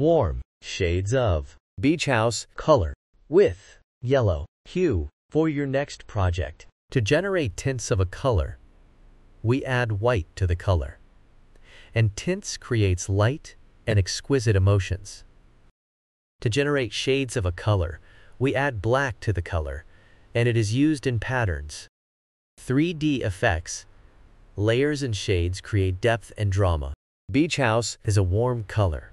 warm shades of Beach House color with yellow hue for your next project. To generate tints of a color, we add white to the color. And tints creates light and exquisite emotions. To generate shades of a color, we add black to the color, and it is used in patterns. 3D effects, layers and shades create depth and drama. Beach House is a warm color,